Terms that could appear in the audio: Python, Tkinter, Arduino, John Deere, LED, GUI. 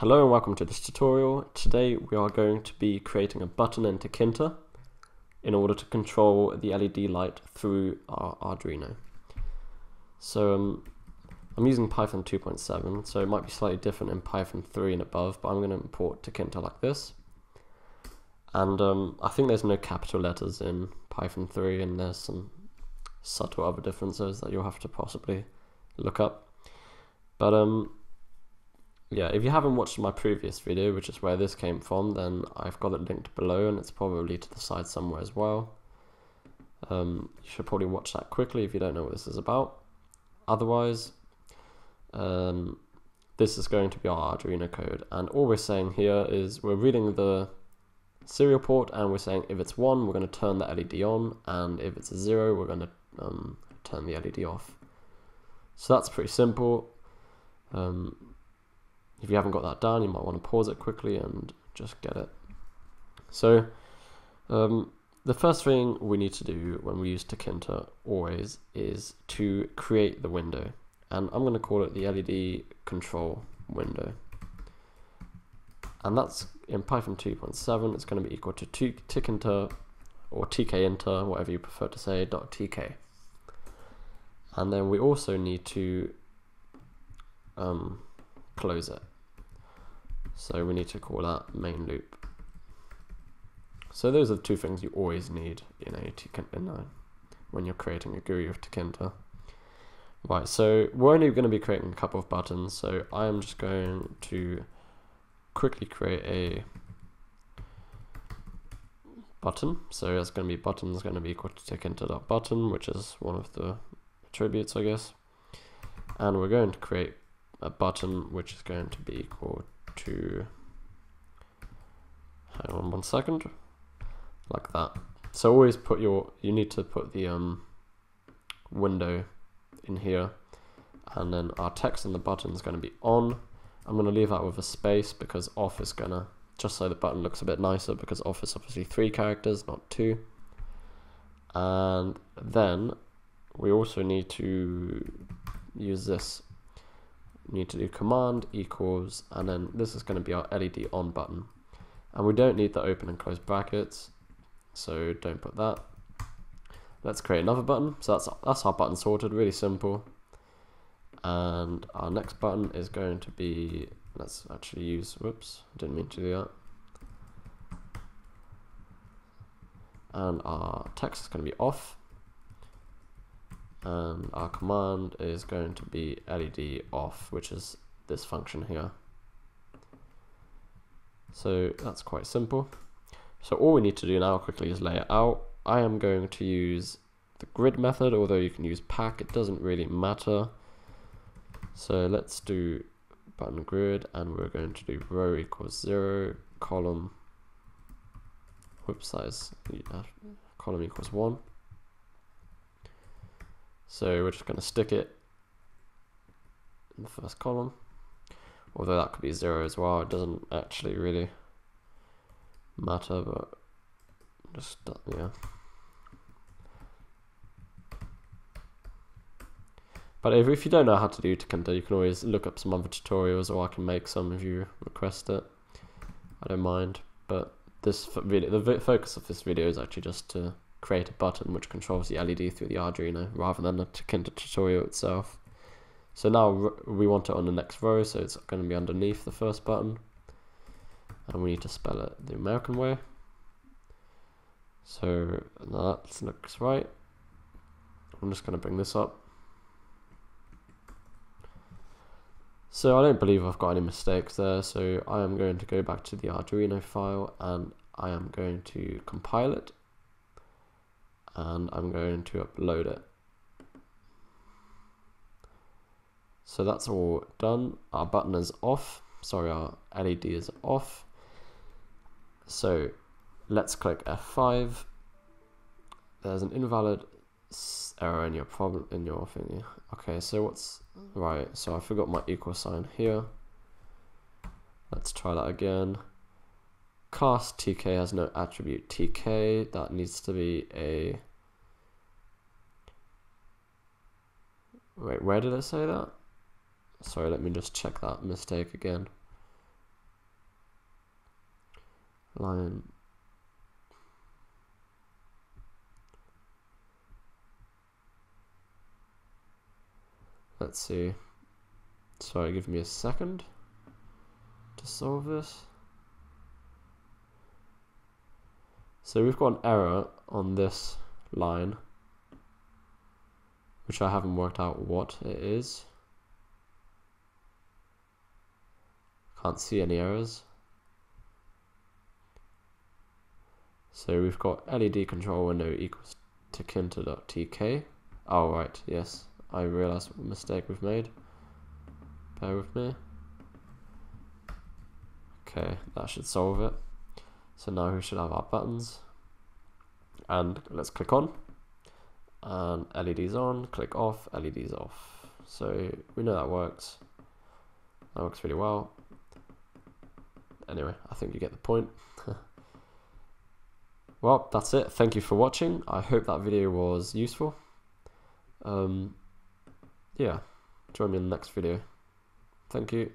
Hello and welcome to this tutorial. Today we are going to be creating a button in Tkinter in order to control the LED light through our Arduino. So I'm using Python 2.7, so it might be slightly different in Python 3 and above, but I'm going to import Tkinter like this. And I think there's no capital letters in Python 3 and there's some subtle other differences that you'll have to possibly look up. But yeah, if you haven't watched my previous video, which is where this came from, then I've got it linked below and it's probably to the side somewhere as well. You should probably watch that quickly if you don't know what this is about. Otherwise, this is going to be our Arduino code. And all we're saying here is we're reading the serial port and we're saying if it's 1, we're going to turn the LED on, and if it's a 0, we're going to turn the LED off. So that's pretty simple. If you haven't got that down, you might want to pause it quickly and just get it. So the first thing we need to do when we use Tkinter always is to create the window. And I'm going to call it the LED control window. And that's in Python 2.7, it's going to be equal to Tkinter or tkinter, whatever you prefer to say, .tk. And then we also need to close it. So we need to call that main loop. So those are the two things you always need in a Tkinter when you're creating a GUI of Tkinter. Right, so we're only going to be creating a couple of buttons, so I'm just going to quickly create a button. So that's going to be button is going to be equal to Tkinter.button, which is one of the attributes, I guess. And we're going to create a button which is going to be equal to, hang on one second, like that. So always put your, you need to put the window in here, and then our text in the button is going to be on. I'm going to leave that with a space because off is going to, just so the button looks a bit nicer, because off is obviously 3 characters, not 2. And then we also need to use this. We need to do command equals, and then this is going to be our LED on button. And we don't need the open and close brackets, so don't put that. Let's create another button. So that's our button sorted, really simple. And our next button is going to be, let's actually use, whoops, I didn't mean to do that. And our text is going to be off. And our command is going to be LED off, which is this function here. So that's quite simple. So all we need to do now quickly is lay it out. I am going to use the grid method, although you can use pack, it doesn't really matter. So let's do button grid, and we're going to do row equals 0, column, whoops, that is column equals 1. So we're just going to stick it in the first column, although that could be 0 as well, it doesn't actually really matter, but just, yeah. But if you don't know how to do Tkinter, you can always look up some other tutorials, or I can make some if you request it. I don't mind. But this video, the focus of this video is actually just to create a button which controls the LED through the Arduino, rather than the Tkinter tutorial itself. So now we want it on the next row, so it's going to be underneath the first button. And we need to spell it the American way. So that looks right. I'm just going to bring this up. So I don't believe I've got any mistakes there, so I am going to go back to the Arduino file and I am going to compile it and I'm going to upload it. So that's all done. Our button is off, sorry, our LED is off. So let's click F5. There's an invalid error in your problem in your thingy. Okay, so what's right? So I forgot my equal sign here. Let's try that again. Class TK has no attribute TK. That needs to be a. Wait, where did I say that? Sorry, let me just check that mistake again. lion. Let's see. Sorry, give me a second to solve this. So we've got an error on this line, which I haven't worked out what it is. Can't see any errors. So we've got LED control window equals tkinter.tk. Oh right, yes, I realized what mistake we've made. Bear with me. Okay, that should solve it. So now we should have our buttons. And let's click on. And LED's on, click off, LED's off. So we know that works. That works really well. Anyway, I think you get the point. Well, that's it. Thank you for watching. I hope that video was useful. Yeah, join me in the next video. Thank you.